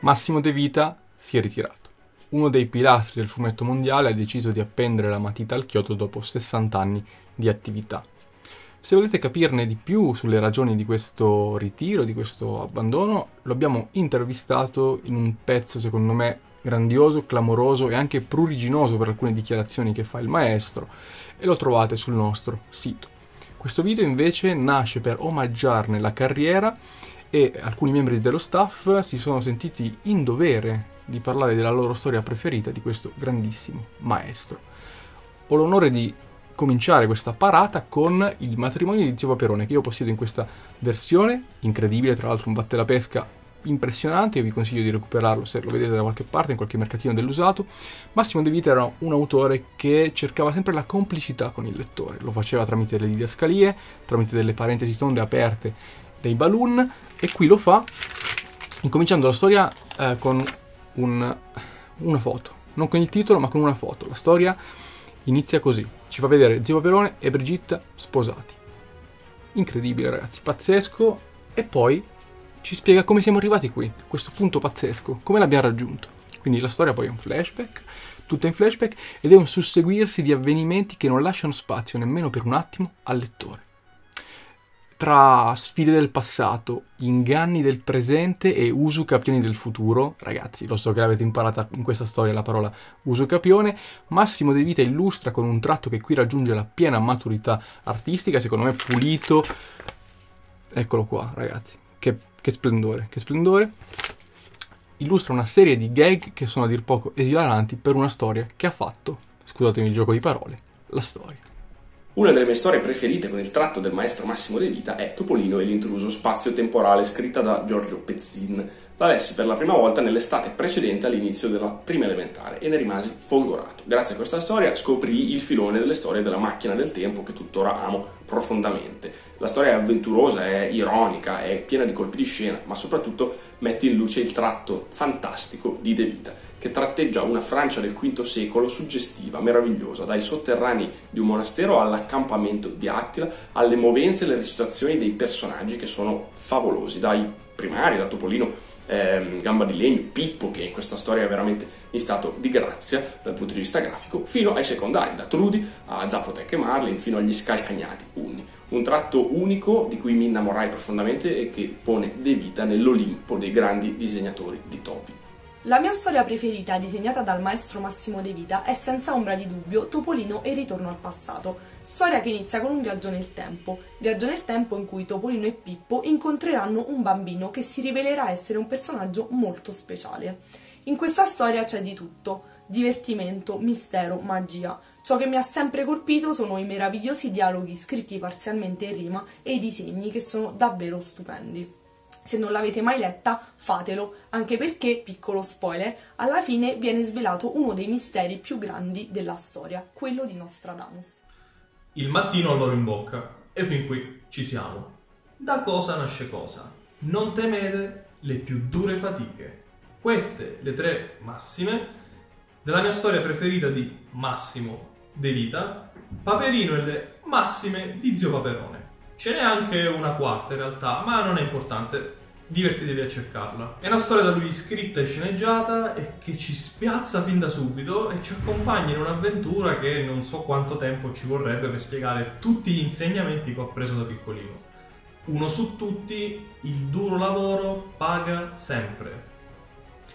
Massimo De Vita si è ritirato. Uno dei pilastri del fumetto mondiale ha deciso di appendere la matita al chiodo dopo 60 anni di attività. Se volete capirne di più sulle ragioni di questo ritiro, di questo abbandono, lo abbiamo intervistato in un pezzo secondo me grandioso, clamoroso e anche pruriginoso per alcune dichiarazioni che fa il maestro, e lo trovate sul nostro sito. Questo video invece nasce per omaggiarne la carriera e alcuni membri dello staff si sono sentiti in dovere di parlare della loro storia preferita di questo grandissimo maestro. Ho l'onore di cominciare questa parata con il matrimonio di Zio Paperone, che io possiedo in questa versione, incredibile, tra l'altro un batte la pesca impressionante, io vi consiglio di recuperarlo se lo vedete da qualche parte, in qualche mercatino dell'usato. Massimo De Vita era un autore che cercava sempre la complicità con il lettore, lo faceva tramite le didascalie, tramite delle parentesi tonde aperte, dei balloon, e qui lo fa incominciando la storia con una foto, non con il titolo ma con una foto. La storia inizia così, ci fa vedere Zio Paperone e Brigitte sposati. Incredibile ragazzi, pazzesco, e poi ci spiega come siamo arrivati qui, questo punto pazzesco, come l'abbiamo raggiunto. Quindi la storia poi è un flashback, tutta in flashback, ed è un susseguirsi di avvenimenti che non lasciano spazio nemmeno per un attimo al lettore. Tra sfide del passato, inganni del presente e usucapioni del futuro, ragazzi, lo so che l'avete imparata in questa storia la parola usucapione, Massimo De Vita illustra con un tratto che qui raggiunge la piena maturità artistica, secondo me pulito. Eccolo qua, ragazzi, che splendore, che splendore. Illustra una serie di gag che sono a dir poco esilaranti per una storia che ha fatto, scusatemi il gioco di parole, la storia. Una delle mie storie preferite con il tratto del maestro Massimo De Vita è Topolino e l'intruso spazio-temporale, scritta da Giorgio Pezzin. La lessi per la prima volta nell'estate precedente all'inizio della prima elementare e ne rimasi folgorato. Grazie a questa storia scoprì il filone delle storie della macchina del tempo che tuttora amo profondamente. La storia è avventurosa, è ironica, è piena di colpi di scena, ma soprattutto mette in luce il tratto fantastico di De Vita, che tratteggia una Francia del V secolo suggestiva, meravigliosa, dai sotterranei di un monastero all'accampamento di Attila, alle movenze e alle recitazioni dei personaggi che sono favolosi, dai primari, da Topolino, Gamba di Legno, Pippo, che in questa storia è veramente in stato di grazia dal punto di vista grafico, fino ai secondari, da Trudi a Zapotec e Marlin, fino agli scalcagnati Unni. Un tratto unico di cui mi innamorai profondamente e che pone De Vita nell'Olimpo dei grandi disegnatori di topi. La mia storia preferita disegnata dal maestro Massimo De Vita è senza ombra di dubbio Topolino e il ritorno al passato, storia che inizia con un viaggio nel tempo in cui Topolino e Pippo incontreranno un bambino che si rivelerà essere un personaggio molto speciale. In questa storia c'è di tutto, divertimento, mistero, magia. Ciò che mi ha sempre colpito sono i meravigliosi dialoghi scritti parzialmente in rima e i disegni che sono davvero stupendi. Se non l'avete mai letta, fatelo, anche perché, piccolo spoiler, alla fine viene svelato uno dei misteri più grandi della storia, quello di Nostradamus. Il mattino all'oro in bocca, e fin qui ci siamo. Da cosa nasce cosa? Non temete le più dure fatiche. Queste le tre massime della mia storia preferita di Massimo De Vita, Paperino e le massime di Zio Paperone. Ce n'è anche una quarta in realtà, ma non è importante. Divertitevi a cercarla. È una storia da lui scritta e sceneggiata e che ci spiazza fin da subito e ci accompagna in un'avventura che non so quanto tempo ci vorrebbe per spiegare tutti gli insegnamenti che ho preso da piccolino. Uno su tutti, il duro lavoro paga sempre.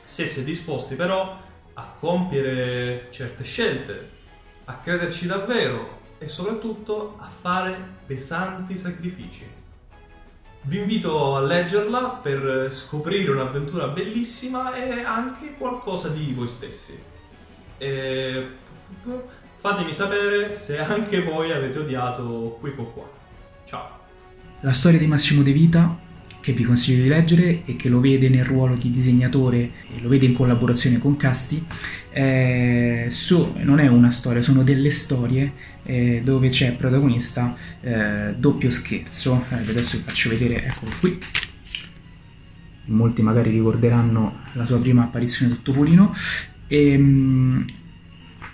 Se siete disposti però a compiere certe scelte, a crederci davvero e soprattutto a fare pesanti sacrifici. Vi invito a leggerla per scoprire un'avventura bellissima e anche qualcosa di voi stessi. E fatemi sapere se anche voi avete odiato Pico qua. Ciao! La storia di Massimo De Vita, che vi consiglio di leggere e che lo vede nel ruolo di disegnatore e lo vede in collaborazione con Casti, non è una storia, sono delle storie dove c'è protagonista Doppio Scherzo. Adesso vi faccio vedere, eccolo qui. Molti magari ricorderanno la sua prima apparizione su Topolino.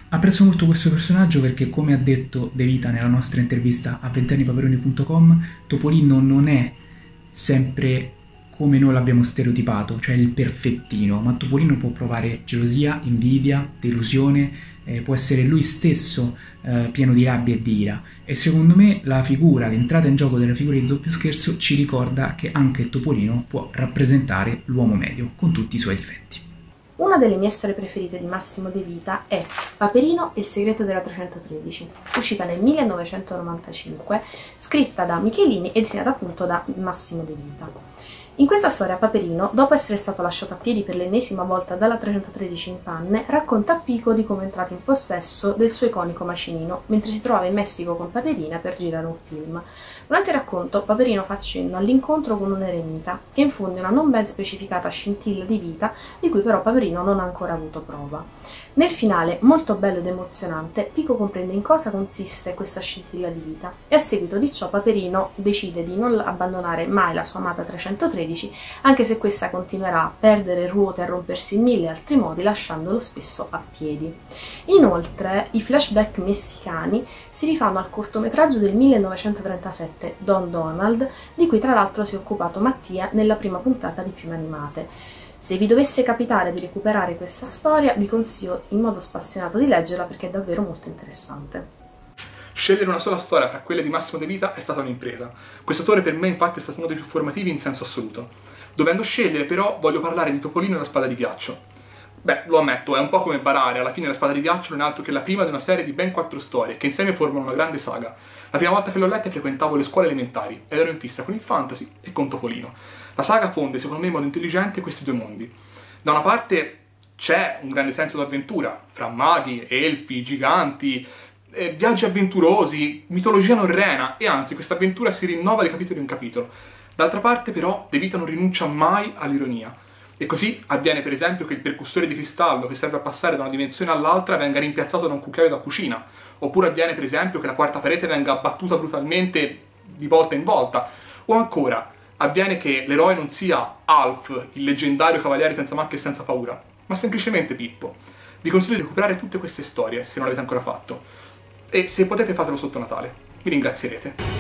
Apprezzo molto questo personaggio perché, come ha detto De Vita nella nostra intervista a ventennipaperoni.com, Topolino non è sempre come noi l'abbiamo stereotipato, cioè il perfettino, ma Topolino può provare gelosia, invidia, delusione, può essere lui stesso pieno di rabbia e di ira. E secondo me la figura, l'entrata in gioco della figura di Doppio Scherzo ci ricorda che anche Topolino può rappresentare l'uomo medio, con tutti i suoi difetti. Una delle mie storie preferite di Massimo De Vita è Paperino e il segreto della 313, uscita nel 1995, scritta da Michelini e disegnata appunto da Massimo De Vita. In questa storia Paperino, dopo essere stato lasciato a piedi per l'ennesima volta dalla 313 in panne, racconta a Pico di come è entrato in possesso del suo iconico macinino mentre si trovava in Messico con Paperina per girare un film. Durante il racconto Paperino fa cenno all'incontro con un eremita che infonde una non ben specificata scintilla di vita di cui però Paperino non ha ancora avuto prova. Nel finale, molto bello ed emozionante, Pico comprende in cosa consiste questa scintilla di vita e a seguito di ciò Paperino decide di non abbandonare mai la sua amata 313, anche se questa continuerà a perdere ruote e a rompersi in mille altri modi, lasciandolo spesso a piedi. Inoltre, i flashback messicani si rifanno al cortometraggio del 1937, Don Donald, di cui tra l'altro si è occupato Mattia nella prima puntata di Piume Animate. Se vi dovesse capitare di recuperare questa storia, vi consiglio in modo spassionato di leggerla perché è davvero molto interessante. Scegliere una sola storia fra quelle di Massimo De Vita è stata un'impresa. Questo autore per me infatti è stato uno dei più formativi in senso assoluto. Dovendo scegliere però voglio parlare di Topolino e la spada di ghiaccio. Beh, lo ammetto, è un po' come barare, alla fine la spada di ghiaccio non è altro che la prima di una serie di ben 4 storie che insieme formano una grande saga. La prima volta che l'ho letta frequentavo le scuole elementari ed ero in fissa con il fantasy e con Topolino. La saga fonde secondo me in modo intelligente questi due mondi. Da una parte c'è un grande senso d'avventura, fra maghi, elfi, giganti, viaggi avventurosi, mitologia norrena, e anzi questa avventura si rinnova di capitolo in capitolo. D'altra parte però De Vita non rinuncia mai all'ironia, e così avviene per esempio che il percussore di cristallo che serve a passare da una dimensione all'altra venga rimpiazzato da un cucchiaio da cucina, oppure avviene per esempio che la quarta parete venga abbattuta brutalmente di volta in volta, o ancora avviene che l'eroe non sia Alf, il leggendario cavaliere senza macchie e senza paura, ma semplicemente Pippo. Vi consiglio di recuperare tutte queste storie se non l'avete ancora fatto, e se potete fatelo sotto Natale, vi ringrazierete.